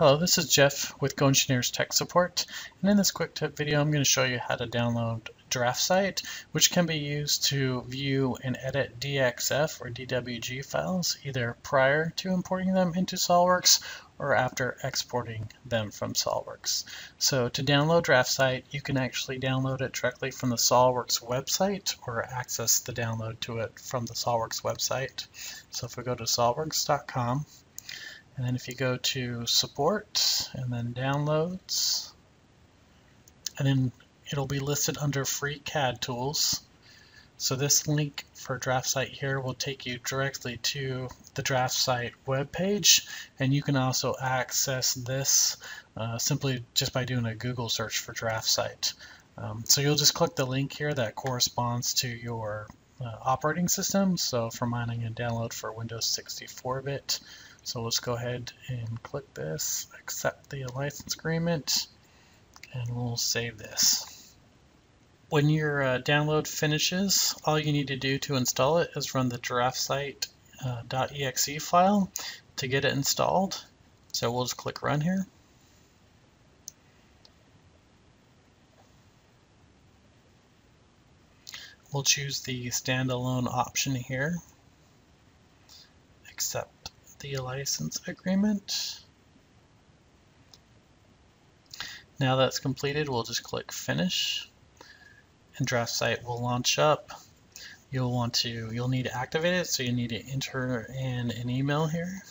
Hello, this is Jeff with GoEngineer's Tech Support, and in this quick tip video I'm going to show you how to download DraftSight, which can be used to view and edit DXF or DWG files either prior to importing them into SOLIDWORKS or after exporting them from SOLIDWORKS. So to download DraftSight, you can actually download it directly from the SOLIDWORKS website or access the download to it from the SOLIDWORKS website. So if we go to solidworks.com, and then if you go to support and then downloads, and then it'll be listed under free CAD tools. So this link for DraftSight here will take you directly to the DraftSight webpage, and you can also access this simply just by doing a Google search for DraftSight. So you'll just click the link here that corresponds to your operating system. So for mine, I'm going to download for Windows 64-bit. So let's go ahead and click this, accept the license agreement, and we'll save this. When your download finishes, all you need to do to install it is run the DraftSight.exe file to get it installed. So we'll just click Run here. We'll choose the standalone option here, accept the license agreement. Now that's completed, we'll just click Finish, and DraftSight will launch up. You'll need to activate it, so you need to enter in an email here,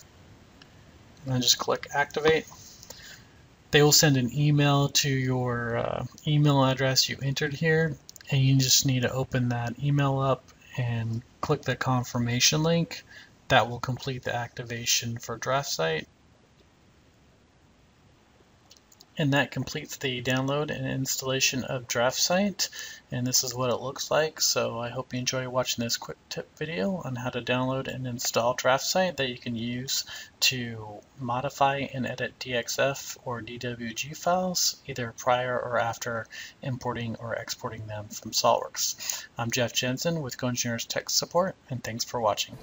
and then just click Activate. They will send an email to your email address you entered here, and you just need to open that email up and click the confirmation link. That will complete the activation for DraftSight. And that completes the download and installation of DraftSight. And this is what it looks like. So I hope you enjoy watching this quick tip video on how to download and install DraftSight that you can use to modify and edit DXF or DWG files, either prior or after importing or exporting them from SOLIDWORKS. I'm Jeff Jensen with GoEngineer's Tech Support, and thanks for watching.